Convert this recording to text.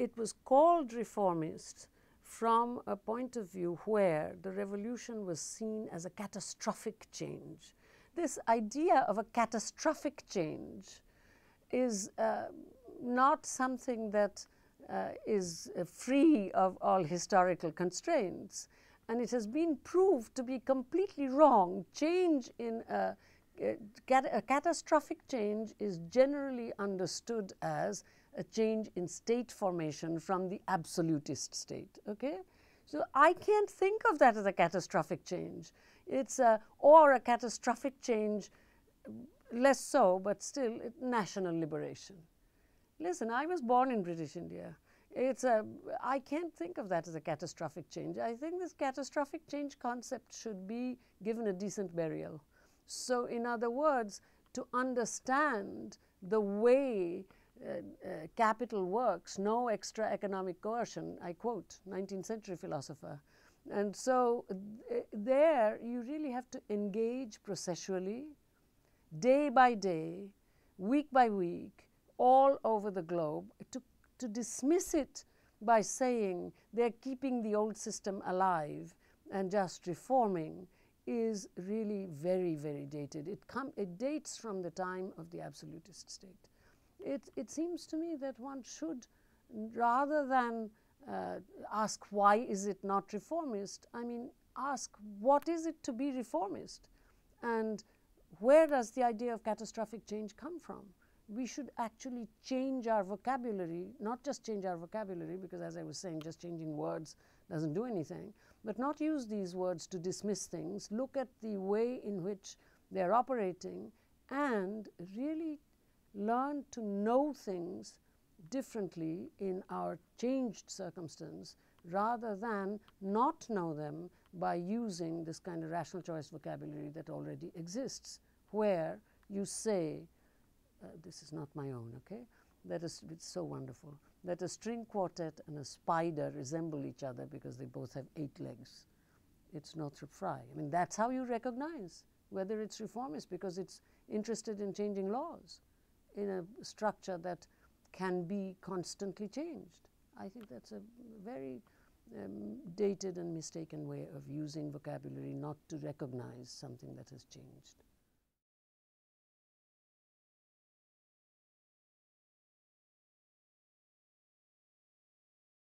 It was called reformist from a point of view where the revolution was seen as a catastrophic change. This idea of a catastrophic change is not something that is free of all historical constraints, and it has been proved to be completely wrong. Change in a catastrophic change is generally understood as a change in state formation from the absolutist state, okay? So I can't think of that as a catastrophic change. It's a catastrophic change, less so, but still national liberation. Listen, I was born in British India. I can't think of that as a catastrophic change. I think this catastrophic change concept should be given a decent burial. So in other words, to understand the way capital works, no extra economic coercion, I quote 19th century philosopher. And so there you really have to engage processually, day by day, week by week, all over the globe. To dismiss it by saying they're keeping the old system alive and just reforming is really very, very dated. It dates from the time of the absolutist state. It seems to me that one should, rather than ask why is it not reformist, I mean, ask what is it to be reformist? And where does the idea of catastrophic change come from? We should actually change our vocabulary, not just change our vocabulary, because as I was saying, just changing words doesn't do anything, but not use these words to dismiss things. Look at the way in which they're operating and really learn to know things differently in our changed circumstance rather than not know them by using this kind of rational choice vocabulary that already exists, where you say, this is not my own, okay? That is, it's so wonderful, that a string quartet and a spider resemble each other because they both have 8 legs. It's Northrop Frye. I mean, that's how you recognize whether it's reformist, because it's interested in changing laws in a structure that can be constantly changed. I think that's a very dated and mistaken way of using vocabulary not to recognize something that has changed.